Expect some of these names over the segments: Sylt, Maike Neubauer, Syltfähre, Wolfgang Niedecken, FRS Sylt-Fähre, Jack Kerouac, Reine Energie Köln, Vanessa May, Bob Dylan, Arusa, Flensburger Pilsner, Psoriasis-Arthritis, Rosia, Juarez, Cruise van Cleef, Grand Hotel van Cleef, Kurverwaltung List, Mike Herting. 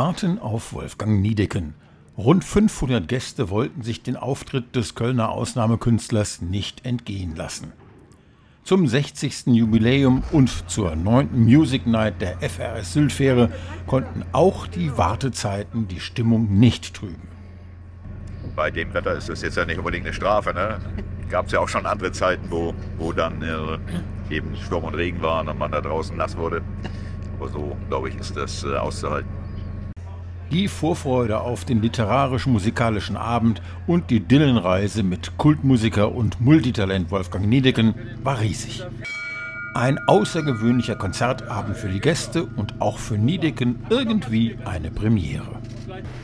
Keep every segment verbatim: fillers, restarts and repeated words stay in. Warten auf Wolfgang Niedecken. Rund fünfhundert Gäste wollten sich den Auftritt des Kölner Ausnahmekünstlers nicht entgehen lassen. Zum sechzigsten Jubiläum und zur neunten Music Night der F R S Sylt-Fähre konnten auch die Wartezeiten die Stimmung nicht trüben. Bei dem Wetter ist das jetzt ja nicht unbedingt eine Strafe, ne? Gab es ja auch schon andere Zeiten, wo, wo dann äh, eben Sturm und Regen waren und man da draußen nass wurde. Aber so, glaube ich, ist das äh, auszuhalten. Die Vorfreude auf den literarisch-musikalischen Abend und die Dylan-Reise mit Kultmusiker und Multitalent Wolfgang Niedecken war riesig. Ein außergewöhnlicher Konzertabend für die Gäste und auch für Niedecken irgendwie eine Premiere.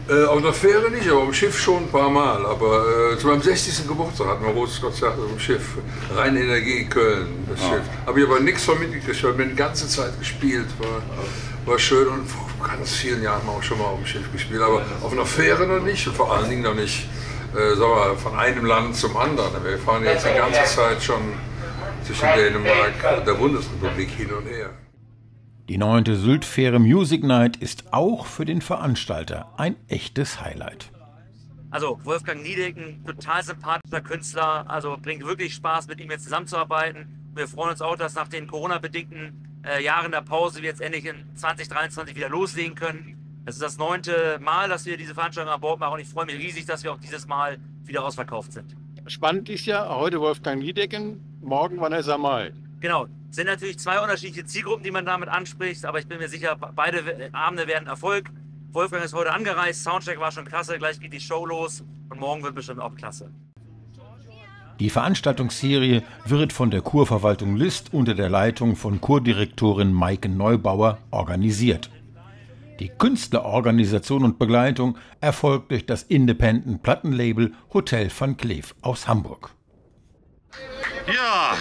Äh, auf der Fähre nicht, aber im Schiff schon ein paar Mal. Aber äh, zu meinem sechzigsten Geburtstag hatten wir ein großes Konzert auf dem Schiff. Reine Energie Köln, das ah. Schiff. Habe ich aber nichts von mitgekriegt, weil wir die ganze Zeit gespielt war. War schön und vor ganz vielen Jahren haben wir auch schon mal auf dem Schiff gespielt, aber auf einer Fähre noch nicht und vor allen Dingen noch nicht äh, sagen wir, von einem Land zum anderen. Wir fahren jetzt die ganze Zeit schon zwischen Dänemark und der Bundesrepublik hin und her. Die neunte Sylt-Fähre Music Night ist auch für den Veranstalter ein echtes Highlight. Also Wolfgang Niedecken, total sympathischer Künstler, also bringt wirklich Spaß, mit ihm jetzt zusammenzuarbeiten. Wir freuen uns auch, dass nach den Corona-bedingten Jahren der Pause wir jetzt endlich in zwanzig dreiundzwanzig wieder loslegen können. Es ist das neunte Mal, dass wir diese Veranstaltung an Bord machen und ich freue mich riesig, dass wir auch dieses Mal wieder ausverkauft sind. Spannend ist ja, heute Wolfgang Niedecken, morgen Vanessa May. Genau, es sind natürlich zwei unterschiedliche Zielgruppen, die man damit anspricht, aber ich bin mir sicher, beide Abende werden Erfolg. Wolfgang ist heute angereist, Soundcheck war schon klasse, gleich geht die Show los und morgen wird bestimmt auch klasse. Die Veranstaltungsserie wird von der Kurverwaltung List unter der Leitung von Kurdirektorin Maike Neubauer organisiert. Die Künstlerorganisation und Begleitung erfolgt durch das Independent Plattenlabel Hotel van Cleef aus Hamburg. Ja,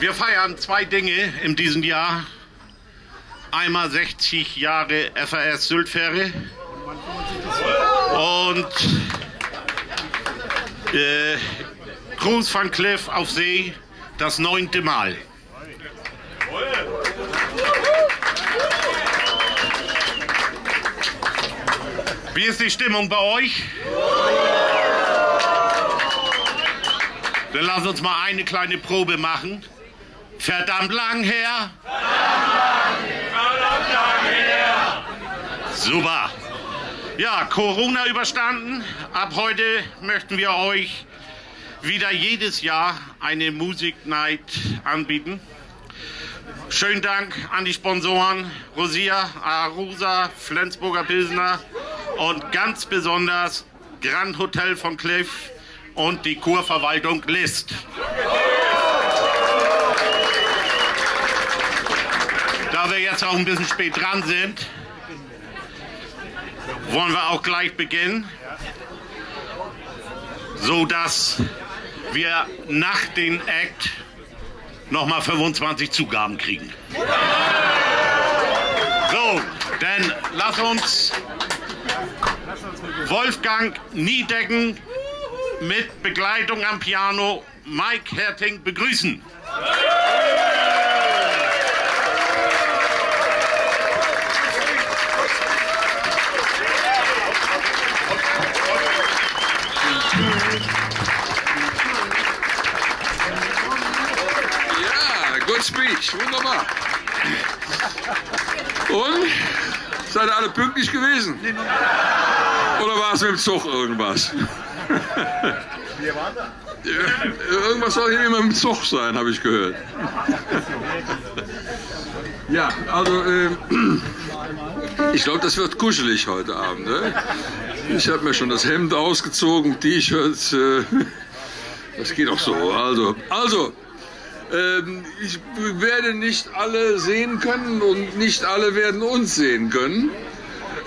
wir feiern zwei Dinge in diesem Jahr. Einmal sechzig Jahre F R S Sylt-Fähre und Äh, Cruise van Cleef auf See, das neunte Mal. Wie ist die Stimmung bei euch? Dann lass uns mal eine kleine Probe machen. Verdammt lang her. Verdammt lang her. Super. Ja, Corona überstanden. Ab heute möchten wir euch wieder jedes Jahr eine Music Night anbieten. Schönen Dank an die Sponsoren Rosia, Arusa, Flensburger Pilsner und ganz besonders Grand Hotel van Cleef und die Kurverwaltung List. Da wir jetzt auch ein bisschen spät dran sind, wollen wir auch gleich beginnen, so dass wir nach dem Act nochmal fünfundzwanzig Zugaben kriegen. So, dann lass uns Wolfgang Niedecken mit Begleitung am Piano Mike Herting begrüßen. Speech, wunderbar. Und? Seid ihr alle pünktlich gewesen? Oder war es mit dem Zug irgendwas? Wir waren da. Irgendwas soll hier immer mit dem Zug sein, habe ich gehört. Ja, also ähm, ich glaube, das wird kuschelig heute Abend. Ne? Ich habe mir schon das Hemd ausgezogen, T-Shirts. Äh, das geht auch so. Also, also. Ich werde nicht alle sehen können und nicht alle werden uns sehen können.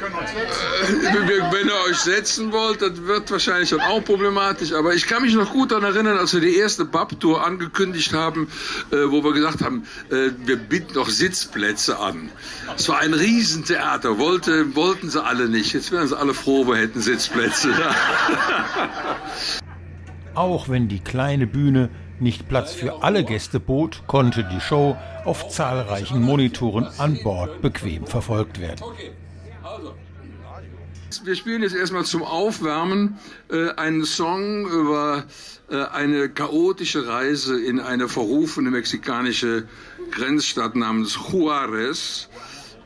Wenn ihr euch setzen wollt, das wird wahrscheinlich dann auch problematisch. Aber ich kann mich noch gut daran erinnern, als wir die erste B A B-Tour angekündigt haben, wo wir gesagt haben, wir bieten noch Sitzplätze an. Es war ein Riesentheater, Wollte, wollten sie alle nicht. Jetzt wären sie alle froh, wir hätten Sitzplätze. Auch wenn die kleine Bühne nicht Platz für alle Gäste bot, konnte die Show auf zahlreichen Monitoren an Bord bequem verfolgt werden. Wir spielen jetzt erstmal zum Aufwärmen äh, einen Song über äh, eine chaotische Reise in eine verrufene mexikanische Grenzstadt namens Juarez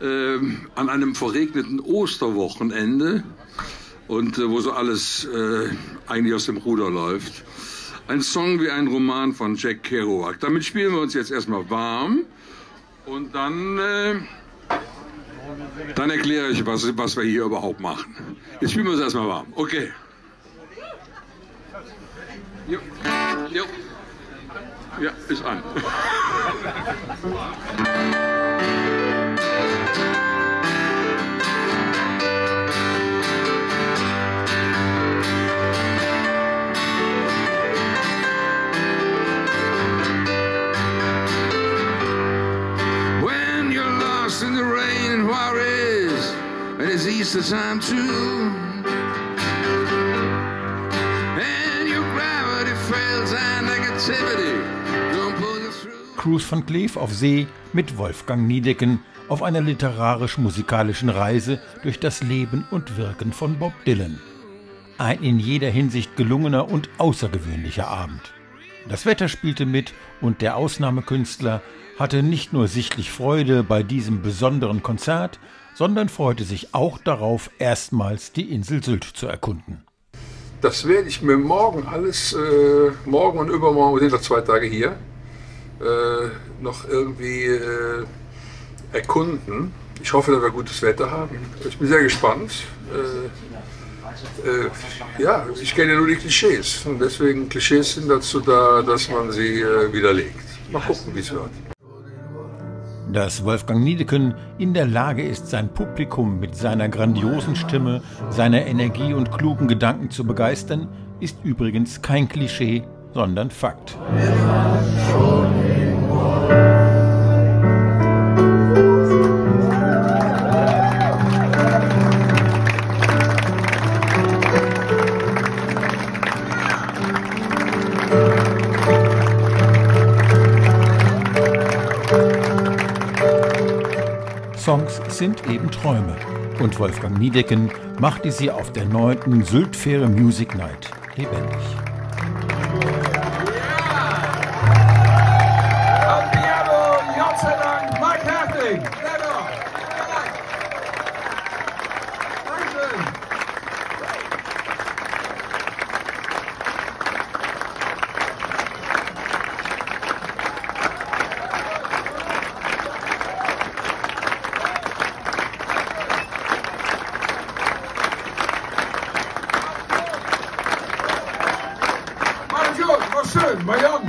äh, an einem verregneten Osterwochenende und äh, wo so alles äh, eigentlich aus dem Ruder läuft. Ein Song wie ein Roman von Jack Kerouac. Damit spielen wir uns jetzt erstmal warm und dann... Äh, Dann erkläre ich, was, was wir hier überhaupt machen. Jetzt spielen wir uns erstmal warm. Okay. Jo. Jo. Ja, ist an. In the rain in Juarez, and it's Easter time too, and your gravity fails and negativity don't pull you through. Cruise van Cleef auf See mit Wolfgang Niedecken auf einer literarisch-musikalischen Reise durch das Leben und Wirken von Bob Dylan. Ein in jeder Hinsicht gelungener und außergewöhnlicher Abend. Das Wetter spielte mit und der Ausnahmekünstler hatte nicht nur sichtlich Freude bei diesem besonderen Konzert, sondern freute sich auch darauf, erstmals die Insel Sylt zu erkunden. Das werde ich mir morgen alles, äh, morgen und übermorgen, wir sind noch zwei Tage hier, äh, noch irgendwie äh, erkunden. Ich hoffe, dass wir gutes Wetter haben. Ich bin sehr gespannt. Äh, äh, ja, ich kenne ja nur die Klischees und deswegen Klischees sind dazu da, dass man sie äh, widerlegt. Mal gucken, wie es wird. Dass Wolfgang Niedecken in der Lage ist, sein Publikum mit seiner grandiosen Stimme, seiner Energie und klugen Gedanken zu begeistern, ist übrigens kein Klischee, sondern Fakt. Songs sind eben Träume und Wolfgang Niedecken machte sie auf der neunten Sylt-Fähre Music Night lebendig. Ja! Und Diablo, Gott sei Dank, Mike Herting! Sehr schön, Marianne.